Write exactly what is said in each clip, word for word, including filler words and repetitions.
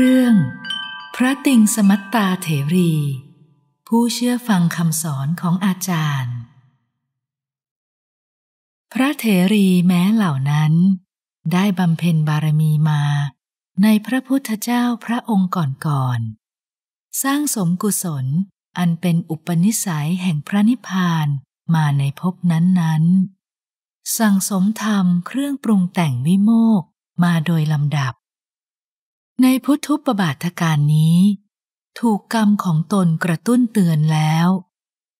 เรื่องพระติงสมัตตาเถรีผู้เชื่อฟังคำสอนของอาจารย์พระเถรีแม้เหล่านั้นได้บำเพ็ญบารมีมาในพระพุทธเจ้าพระองค์ก่อนๆสร้างสมกุศลอันเป็นอุปนิสัยแห่งพระนิพพานมาในภพนั้นๆสั่งสมธรรมเครื่องปรุงแต่งวิโมกข์มาโดยลำดับในพุทธุปบาทการนี้ถูกกรรมของตนกระตุ้นเตือนแล้ว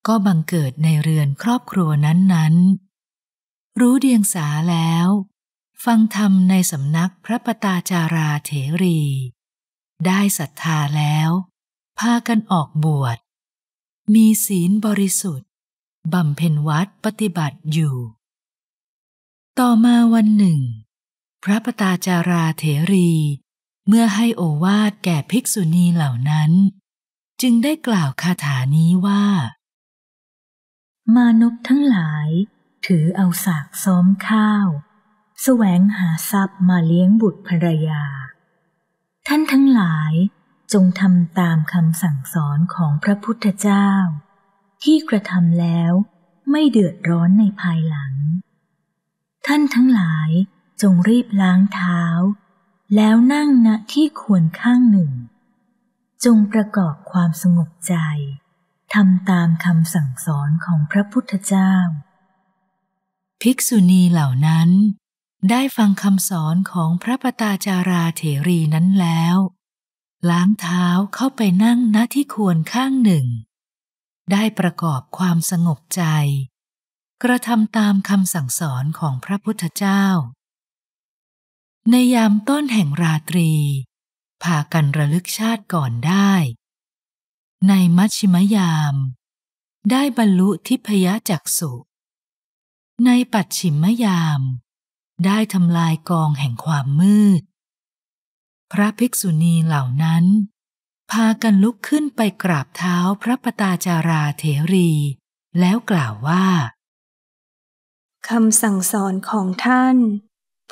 ก็บังเกิดในเรือนครอบครัวนั้นๆรู้เดียงสาแล้วฟังธรรมในสำนักพระปตาจาราเถรีได้ศรัทธาแล้วพากันออกบวชมีศีลบริสุทธิ์บำเพ็ญวัดปฏิบัติอยู่ต่อมาวันหนึ่งพระปตาจาราเถรีเมื่อให้โอวาทแก่ภิกษุณีเหล่านั้นจึงได้กล่าวคาถานี้ว่ามนุษย์ทั้งหลายถือเอาสากซ้อมข้าวแสวงหาทรัพย์มาเลี้ยงบุตรภรรยาท่านทั้งหลายจงทำตามคำสั่งสอนของพระพุทธเจ้าที่กระทำแล้วไม่เดือดร้อนในภายหลังท่านทั้งหลายจงรีบล้างเท้าแล้วนั่งณที่ควรข้างหนึ่งจงประกอบความสงบใจทำตามคำสั่งสอนของพระพุทธเจ้าภิกษุณีเหล่านั้นได้ฟังคำสอนของพระปตาจาราเถรีนั้นแล้วล้างเท้าเข้าไปนั่งณที่ควรข้างหนึ่งได้ประกอบความสงบใจกระทำตามคำสั่งสอนของพระพุทธเจ้าในยามต้นแห่งราตรีพากันระลึกชาติก่อนได้ในมัชชิมยามได้บรรลุทิพยจักษุในปัจฉิมยามได้ทำลายกองแห่งความมืดพระภิกษุณีเหล่านั้นพากันลุกขึ้นไปกราบเท้าพระปตาจาราเถรีแล้วกล่าวว่าคำสั่งสอนของท่าน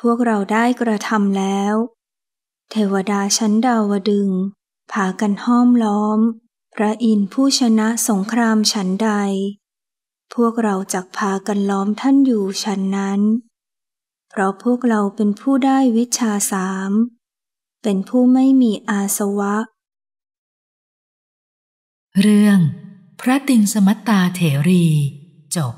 พวกเราได้กระทำแล้วเทวดาชั้นดาวดึงส์พากันห้อมล้อมพระอินทร์ผู้ชนะสงครามชั้นใดพวกเราจักพากันล้อมท่านอยู่ชั้นนั้นเพราะพวกเราเป็นผู้ได้วิชาสามเป็นผู้ไม่มีอาสวะเรื่องพระติงสมัตตาเถรีจบ